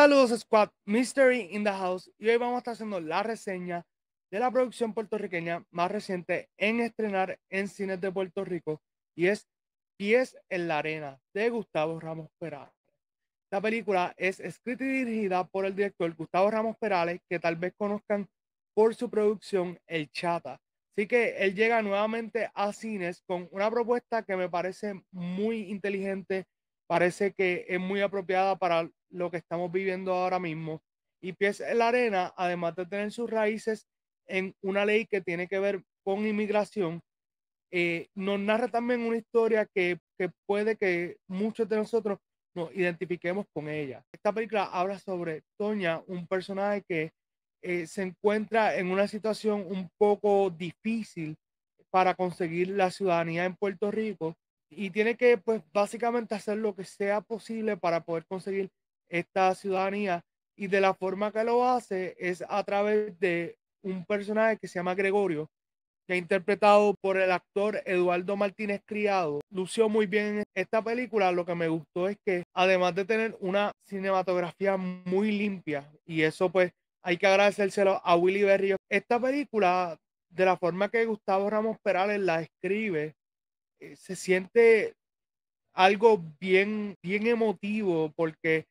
Saludos, Squad. Mystery in the house. Y hoy vamos a estar haciendo la reseña de la producción puertorriqueña más reciente en estrenar en cines de Puerto Rico, y es Pies en la Arena, de Gustavo Ramos Perales. La película es escrita y dirigida por el director Gustavo Ramos Perales, que tal vez conozcan por su producción El Chata. Así que él llega nuevamente a cines con una propuesta que me parece muy inteligente, parece que es muy apropiada para lo que estamos viviendo ahora mismo. Y Pies en la Arena, además de tener sus raíces en una ley que tiene que ver con inmigración, nos narra también una historia que puede que muchos de nosotros nos identifiquemos con ella. Esta película habla sobre Toña, un personaje que se encuentra en una situación un poco difícil para conseguir la ciudadanía en Puerto Rico, y tiene que, pues, básicamente hacer lo que sea posible para poder conseguir esta ciudadanía, y de la forma que lo hace es a través de un personaje que se llama Gregorio, que es interpretado por el actor Eduardo Martínez Criado. Lució muy bien en esta película. Lo que me gustó es que, además de tener una cinematografía muy limpia, y eso pues hay que agradecérselo a Willy Barrios, esta película, de la forma que Gustavo Ramos Perales la escribe, se siente algo bien emotivo, porque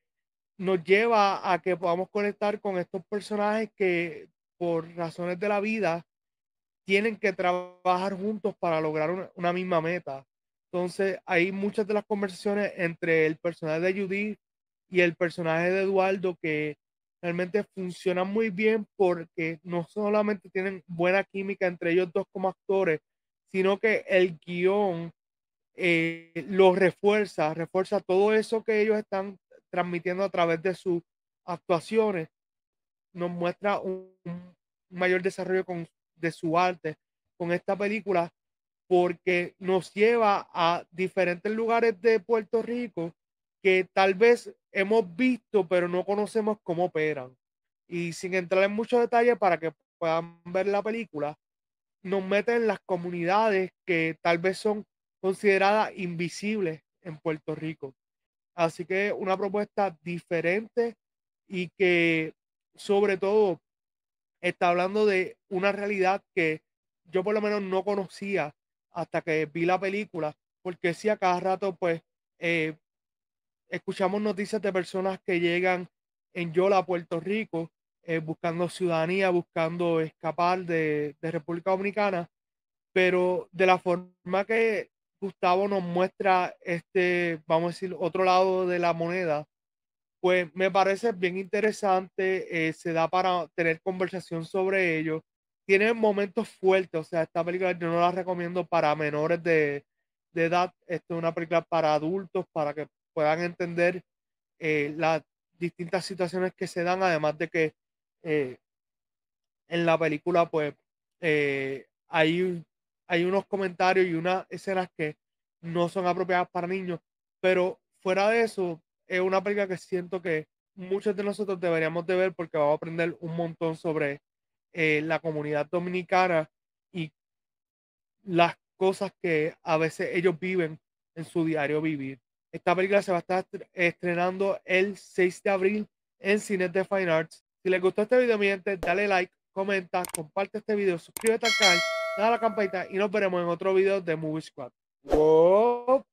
nos lleva a que podamos conectar con estos personajes que por razones de la vida tienen que trabajar juntos para lograr una misma meta. Entonces hay muchas de las conversaciones entre el personaje de Judith y el personaje de Eduardo que realmente funcionan muy bien, porque no solamente tienen buena química entre ellos dos como actores, sino que el guión los refuerza todo eso que ellos están transmitiendo a través de sus actuaciones. Nos muestra un mayor desarrollo de su arte con esta película, porque nos lleva a diferentes lugares de Puerto Rico que tal vez hemos visto pero no conocemos cómo operan. Y sin entrar en muchos detalles para que puedan ver la película, nos mete en las comunidades que tal vez son consideradas invisibles en Puerto Rico. Así que una propuesta diferente y que sobre todo está hablando de una realidad que yo por lo menos no conocía hasta que vi la película, porque sí, a cada rato pues escuchamos noticias de personas que llegan en Yola, Puerto Rico, buscando ciudadanía, buscando escapar de República Dominicana, pero de la forma que Gustavo nos muestra vamos a decir, otro lado de la moneda, pues me parece bien interesante. Se da para tener conversación sobre ello. Tiene momentos fuertes, o sea, esta película yo no la recomiendo para menores de edad. Esto es una película para adultos, para que puedan entender las distintas situaciones que se dan, además de que en la película pues hay unos comentarios y unas escenas que no son apropiadas para niños, pero fuera de eso, es una película que siento que muchos de nosotros deberíamos de ver, porque vamos a aprender un montón sobre la comunidad dominicana y las cosas que a veces ellos viven en su diario vivir. Esta película se va a estar estrenando el 6 de abril en cines de Fine Arts. Si les gustó este video, mi gente, dale like, comenta, comparte este video, suscríbete al canal, dale a la campanita y nos veremos en otro video de Movie Squad. ¡Wow!